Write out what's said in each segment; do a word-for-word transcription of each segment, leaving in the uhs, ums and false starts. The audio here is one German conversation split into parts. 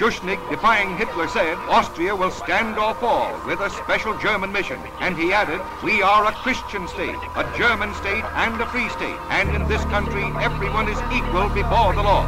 Schuschnigg, defying Hitler, said, Austria will stand or fall with a special German mission. And he added, we are a Christian state, a German state, and a free state. And in this country, everyone is equal before the law.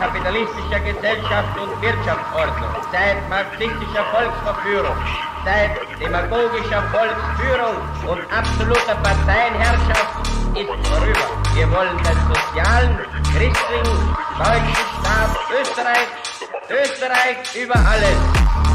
Kapitalistischer Gesellschaft und Wirtschaftsordnung, seit marxistischer Volksverführung, seit demagogischer Volksführung und absoluter Parteienherrschaft ist vorüber. Wir wollen den sozialen, christlichen, deutschen Staat Österreich, Österreich über alles.